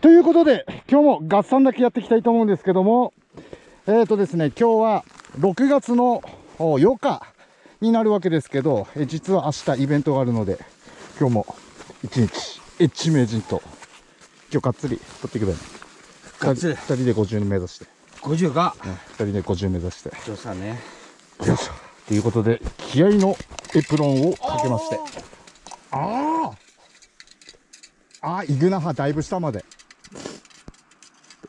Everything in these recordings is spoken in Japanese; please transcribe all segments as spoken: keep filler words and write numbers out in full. ということで、今日も合算だけやっていきたいと思うんですけども、えっとですね、今日はろくがつのようかになるわけですけど、え実は明日イベントがあるので、今日も一日、エッチ名人と、今日がっつり取っていくだよね。がっつり。二人でごじゅう目指して。ごじゅうか。二、ね、人でごじゅう目指して。よっしゃね。よっしゃ。ということで、気合のエプロンをかけまして。ああああ、イグナハだいぶ下まで。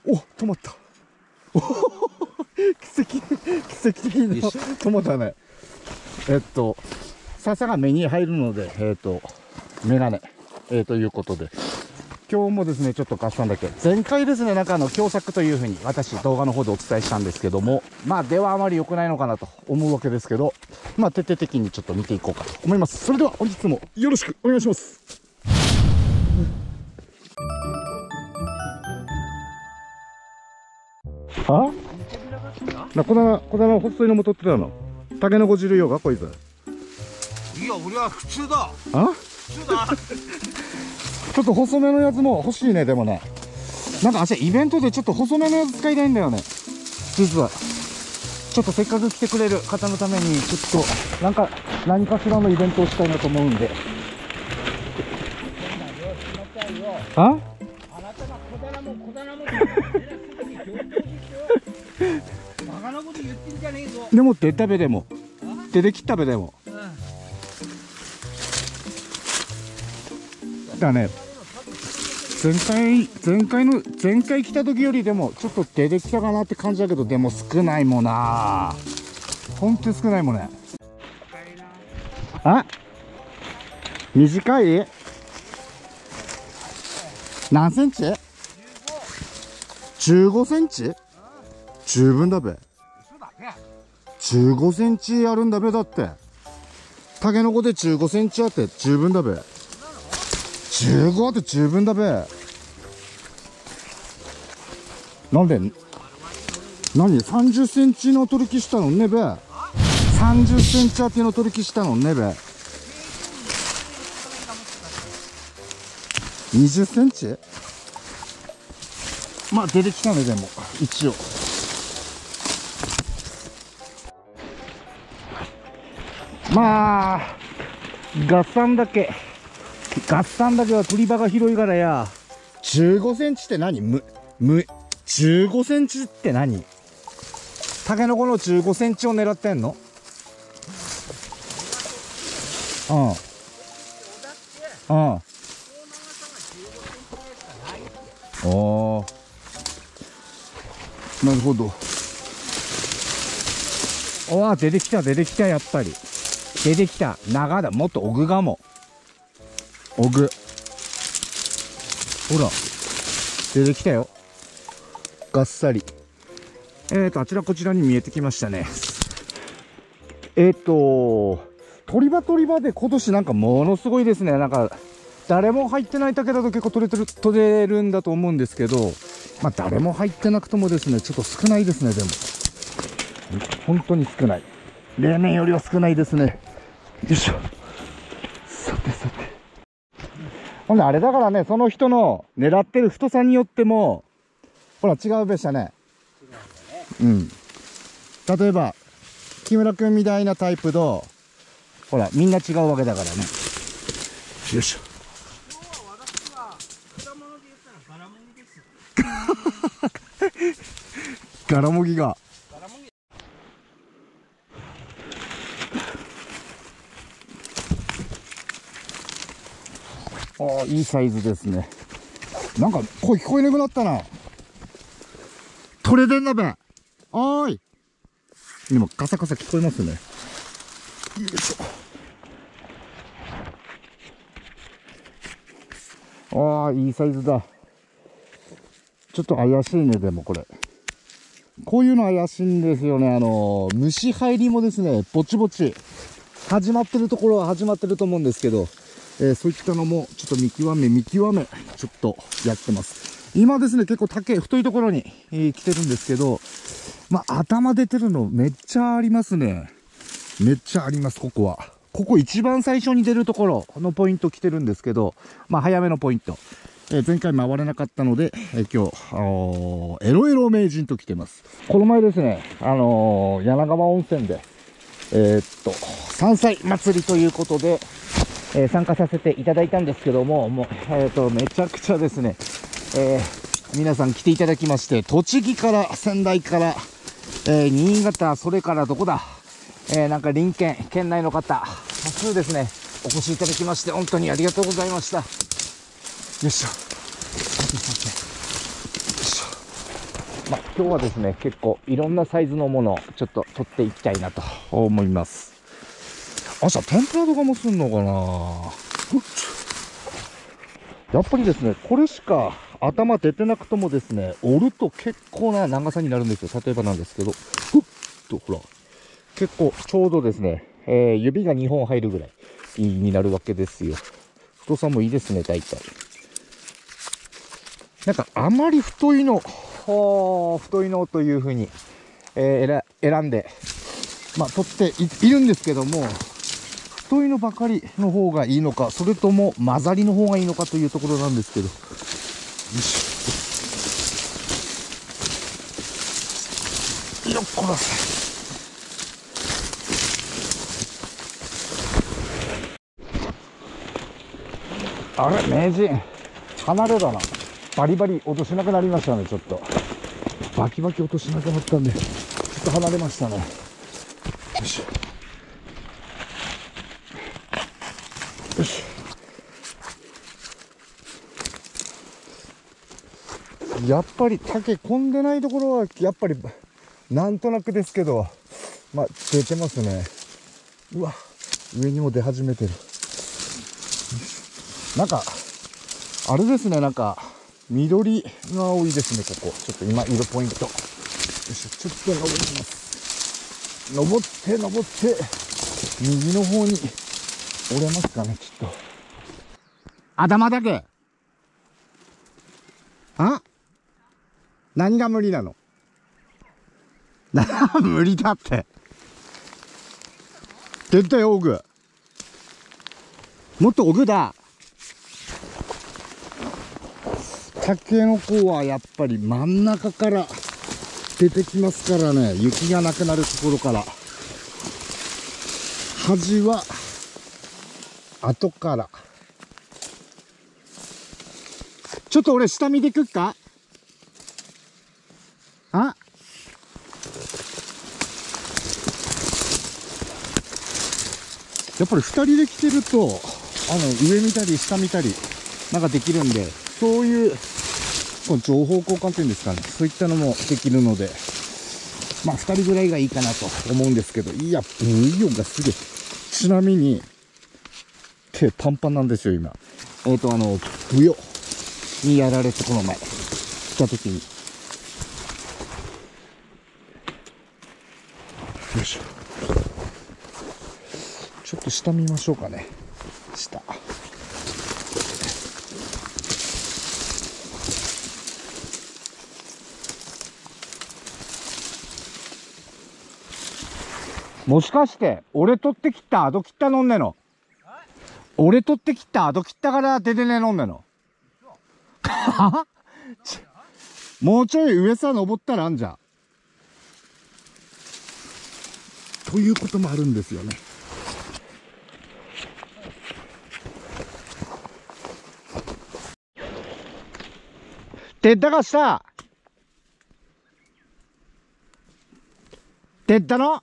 お、止まった。お奇跡、奇跡的に止まったね。えっと、笹が目に入るので、えっと、メガネ、えー、ということで、今日もですね、ちょっと合算だけ。前回ですね、なんかあの、共作というふうに私、動画の方でお伝えしたんですけども、まあ、ではあまり良くないのかなと思うわけですけど、まあ、徹底的にちょっと見ていこうかと思います。それでは、本日もよろしくお願いします。あ？なこだこだの細いのも取ってたの。タケノコ汁用がこいつ。いや俺は普通だ。あ？普通だ。ちょっと細めのやつも欲しいね。でもね、なんかあっイベントでちょっと細めのやつ使いたいんだよね。実はちょっとせっかく来てくれる方のためにちょっとなんか何かしらのイベントをしたいなと思うんで。あ？あなたが小棚も小棚も。バカなこと言ってんじゃねえぞ。でも出たべでも出てきたべでも、うん、だね。前回前回の前回来た時よりでもちょっと出てきたかなって感じだけど、でも少ないもんな。ほんと少ないもんね。あ、短い。何センチ？じゅうごセンチ？十分だべ。じゅうごセンチあるんだべ。だってタケノコでじゅうごセンチあって十分だべ。じゅうごあって十分だべ。なんで何さんじゅっセンチの取り消したのねべ。さんじゅっセンチあての取り消したのねべ。にじゅっセンチまあ出てきたね。でも一応まあ合算だけ合算だけは取り場が広いからや。じゅうごセンチって何？むむじゅうごセンチって何？タケノコのじゅうごセンチを狙ってんの？うんうん。おー、なるほど。おわ、出てきた、出てきた、やっぱり。出てきた、長だ、もっと奥がも。奥。ほら、出てきたよ。がっさり。えっと、あちらこちらに見えてきましたね。えっと、鳥場鳥場で今年なんかものすごいですね。なんか、誰も入ってない竹だと結構取れてる、取れるんだと思うんですけど、まあ誰も入ってなくともですね、ちょっと少ないですね。でも本当に少ない。例年よりは少ないですね。よいしょ。さてさて、ほんであれだからね、その人の狙ってる太さによってもほら違うべしたね。うん、例えば木村君みたいなタイプとほらみんな違うわけだからね。よいしょ。ガラモギがああいいサイズですね。なんか声聞こえなくなったな。取れてんなべ。おーい、でもカサカサ聞こえますね。よいしょ。ああいいサイズだ。ちょっと怪しいね。でもこれこういうの怪しいんですよね。あの、虫入りもですね、ぼちぼち、始まってるところは始まってると思うんですけど、えー、そういったのも、ちょっと見極め、見極め、ちょっとやってます。今ですね、結構竹、太いところに、えー、来てるんですけど、まあ、頭出てるのめっちゃありますね。めっちゃあります、ここは。ここ一番最初に出るところのポイント来てるんですけど、まあ、早めのポイント。えー、前回回れなかったので、えー、今日エロエロ名人と来てます。この前ですね、あのー、柳川温泉でえー、っと山菜祭りということで、えー、参加させていただいたんですけども、もう、えー、っとめちゃくちゃですね、えー、皆さん来ていただきまして、栃木から仙台から、えー、新潟、それからどこだ、えー、なんか隣県県内の方多数ですねお越しいただきまして、本当にありがとうございました。よいしょ。よいしょ。まあ、今日はですね、結構いろんなサイズのものをちょっと取っていきたいなと思います。朝天ぷらとかもすんのかな。やっぱりですね、これしか頭出てなくともですね、折ると結構な長さになるんですよ。例えばなんですけど、ふっとほら、結構ちょうどですね、えー、指がにほん入るぐらいになるわけですよ。太さもいいですね、大体。なんかあまり太いの、太いのというふうに、えー、選んで、まあ、取って い, いるんですけども、太いのばかりの方がいいのか、それとも混ざりの方がいいのかというところなんですけど。よいしょ。よっこらせ。あれ、名人離れだな。バリバリ落としなくなりましたね。ちょっとバキバキ落としなくなったんで、ちょっと離れましたね。よいしょ。よしょ。やっぱり竹込んでないところはやっぱりなんとなくですけど、まあ出てますね。うわ、上にも出始めてる。なんかあれですね、なんか緑が多いですね、ここ。ちょっと今色ポイント。よいしょ。ちょっと登ります。登って登って右の方に折れますかね。ちょっと頭だけ。あ、何が無理なの。無理だって、絶対オグ、もっとオグだ。タケノコはやっぱり真ん中から出てきますからね。雪がなくなるところから。端は後から。ちょっと俺下見てくっか。あ、やっぱりふたりで来てると、あの、上見たり下見たりなんかできるんで、そういう情報交換というんですかね、そういったのもできるので、まあふたりぐらいがいいかなと思うんですけど、いや、ブイヨンがすげえ。ちなみに、手パンパンなんですよ、今。えっ、ー、と、あの、ブヨにやられて、この前、来たときに。よいしょ。ちょっと下見ましょうかね。下。もしかして、俺取ってきたアド切ったのんねの。俺取ってきたアド切ったから出てねのんねの。もうちょい上さ登ったらあんじゃん。ということもあるんですよね。出たかした。出たの。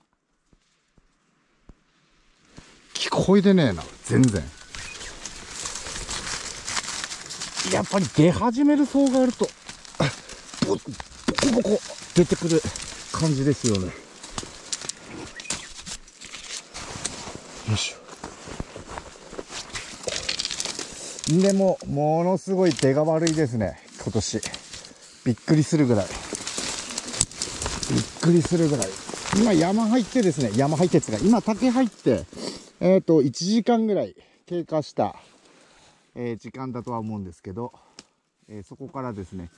声でねえな、全然。やっぱり出始める層があるとボコボコ出てくる感じですよね。よいしょ。でもものすごい出が悪いですね、今年。びっくりするぐらい、びっくりするぐらい。今山入ってですね、山入ってですが、今竹入ってえっと、いちじかんぐらい経過した、えー、時間だとは思うんですけど、えー、そこからですね、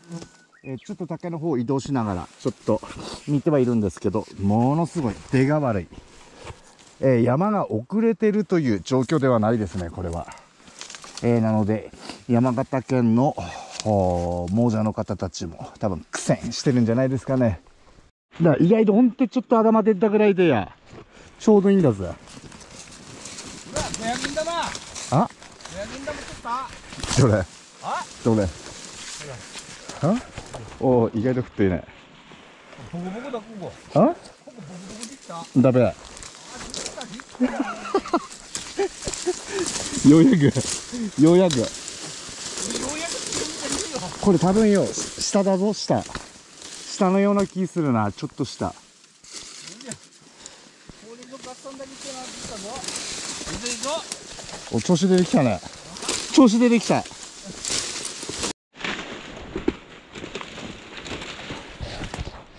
えー、ちょっと竹の方を移動しながら、ちょっと見てはいるんですけど、ものすごい出が悪い。えー、山が遅れてるという状況ではないですね、これは。えー、なので、山形県の亡者の方たちも多分苦戦してるんじゃないですかね。だから意外とほんとちょっと頭出たぐらいでやちょうどいいんだぜ。うわごひゃくえん玉。あごひゃくえん玉取った。どれどれあおお意外と食っていない。ボコボコだここ。あここボコボコできただべようやくようやくこれ多分よ下だぞ下下のような気するな。ちょっと下お調子出てきたね。調子出てきた。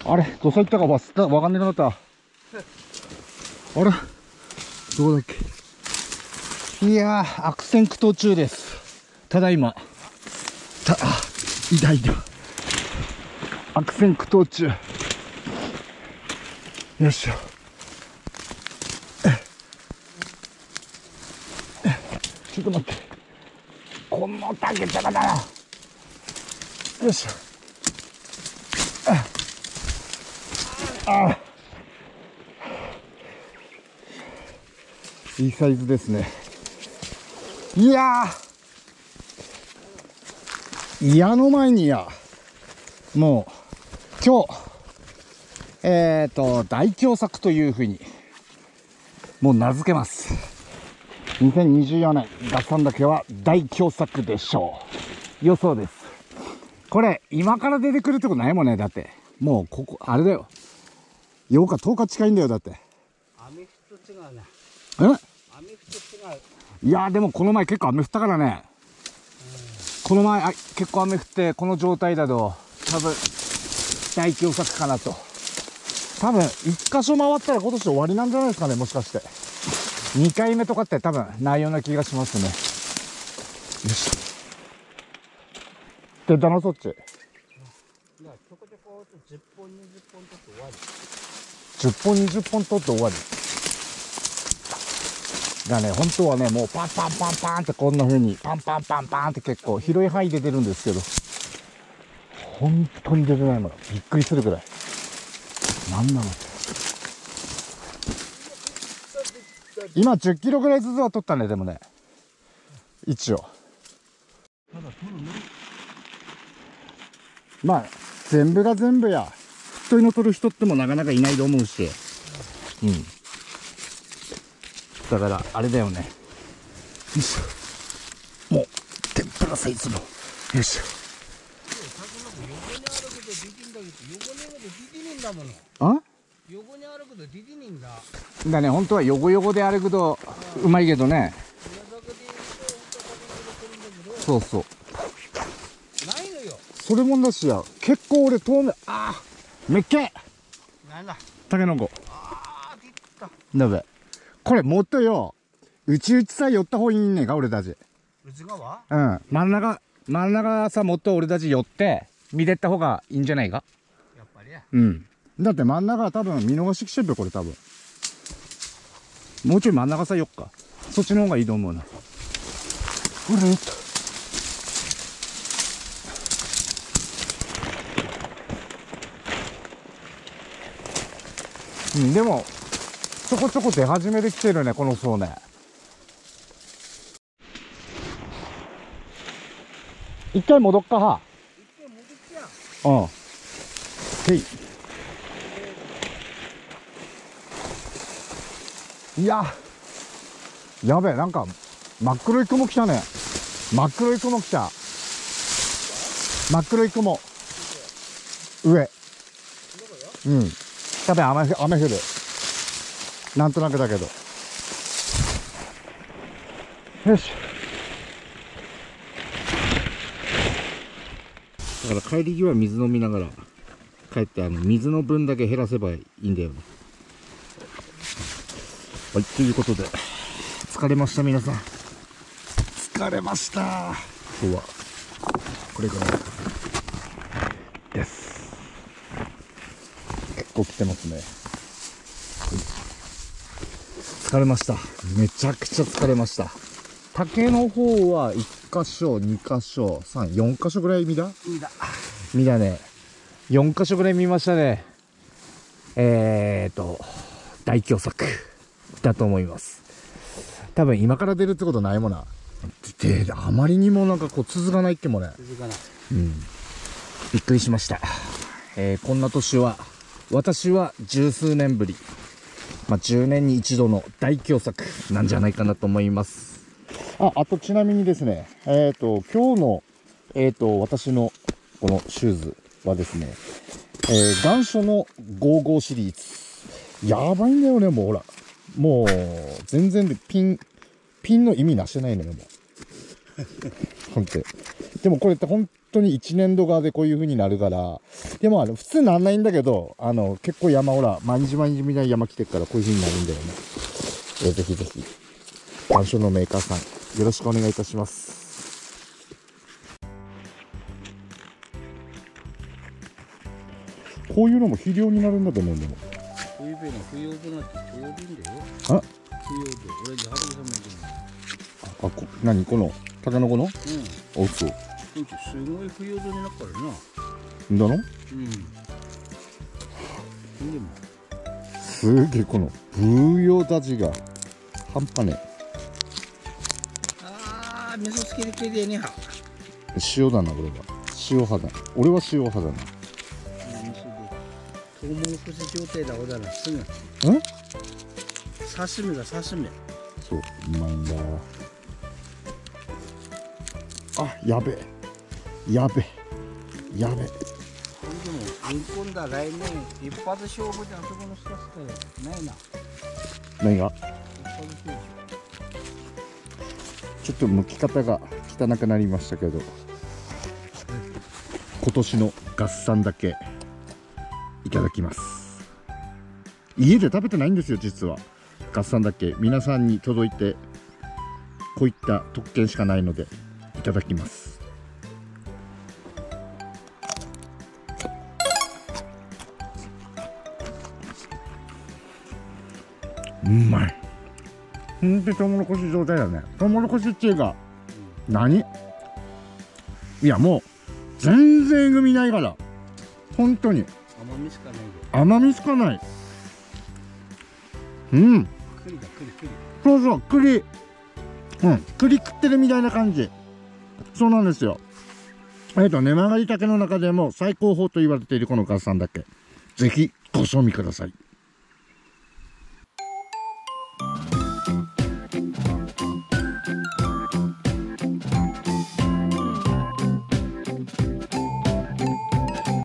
あれどさ行ったか忘れたわかんなくなった。あれどこだっけ。いやー悪戦苦闘中です。ただいまたあいたいた悪戦苦闘中。よいしょちょっと待ってこの竹じゃがだな。よいしょああいいサイズですね。いやー矢の前にやもう今日えっと大凶作というふうにもう名付けます。にせんにじゅうよねん合算だけは大凶作でしょう。予想です。これ今から出てくるとこないもんね。だってもうここあれだよようかとおか近いんだよ。だってアメフト違うね。えいやーでもこの前結構雨降ったからね、うん、この前あ結構雨降ってこの状態だと多分大凶作かなと。多分一箇所回ったら今年終わりなんじゃないですかね。もしかしてにかいめとかって多分ないような気がしますね。よし出たのそっち。じゅっぽんにじゅっぽん取って終わりだね。本当はねもうパンパンパンパンってこんな風にパンパンパンパンって結構広い範囲で出るんですけど本当に出てないのがびっくりするぐらい。なんなの今じゅっキロぐらいずつは取ったね。でもね一応まあ全部が全部や太いの取る人ってもなかなかいないと思うし、うんだからあれだよね。よいしょもう天ぷらサイズのよいしょ。あだね本当はヨゴヨゴで歩くとうまいけどね。そうそうないのよそれもんだしや結構俺透明あーめっけなんだタケノコあーできただべこれもっとようちうちさ寄った方いいんねんか俺たち。内側うん真ん中真ん中さもっと俺たち寄って見てった方がいいんじゃないか。やっぱりうんだって真ん中は多分見逃しきちゃうよこれ多分もうちょい真ん中さ寄っかそっちの方がいいと思うな。うるっとうんでもちょこちょこ出始めてきてるねこの層ね。一回戻っかは一回戻っちゃう。うんへい、えー、いややべえなんか真っ黒い雲来たね。真っ黒い雲来た真っ黒い雲上うんやべえ雨、雨降るなんとなくだけどよしだから帰り際は水飲みながら帰ってあの水の分だけ減らせばいいんだよね。はいということで疲れました皆さん疲れました今日はこれからです結構来てますね。疲れましためちゃくちゃ疲れました。竹の方は一いっ箇所、に箇所、さん、よん箇所ぐらい見だ見だ。見だね。よん箇所ぐらい見ましたね。えーと、大凶作だと思います。多分今から出るってことないもんな。で、あまりにもなんかこう続かないってもね。続かない。うん。びっくりしました。えー、こんな年は、私は十数年ぶり。まあ、じゅうねんに一度の大凶作なんじゃないかなと思います。あ、あとちなみにですね、えっと、今日の、えっと、私のこのシューズはですね、えー、願書のごじゅうごシリーズ。やばいんだよね、もうほら。もう、全然でピン、ピンの意味なしてないのよ、もう。ほんと。でもこれって本当にいちねん度側でこういう風になるから、でもあの、普通なんないんだけど、あの、結構山ほら、毎日毎日みたいな山来てるからこういう風になるんだよね。えー、ぜひぜひ、願書のメーカーさん、よろしくお願いいたします。こういうのも肥料になるんだと思うんだよ。冬べの冬用となってちょうどいいんだよ。あ、冬用と俺じゃ春雨じゃない。あ、こ、何このタケノコの？うん。おうそう。うん、すごい冬用とになったからな。んだの？うん。でも。すげえこのブーヨーたちが半端ね。ああ、味噌つける系でね。塩だなこれは。塩派だ。俺は塩派だな。トウモロコシ状態だ、おだら、すぐ。ん？刺身だ、刺身。そう、うまいんだ。あ、やべえ。やべえ。やべえ。これでも、日本だ、来年、一発勝負であそこの人しかないな。何が？一発勝負。ちょっと剥き方が汚くなりましたけど。今年の合算だけ。いただきます。家で食べてないんですよ実は。合算だけ皆さんに届いてこういった特権しかないのでいただきます。うまい。ほんとにトウモロコシ状態だね。トウモロコシっていうか何、いやもう全然えぐみないから本当に甘みしかないよ。甘みしかない。うん。栗だ、栗、栗。そうそう、栗。うん、栗食ってるみたいな感じ。そうなんですよ。えっと、根曲がり竹の中でも最高峰と言われているこの合算だけ。ぜひご賞味ください。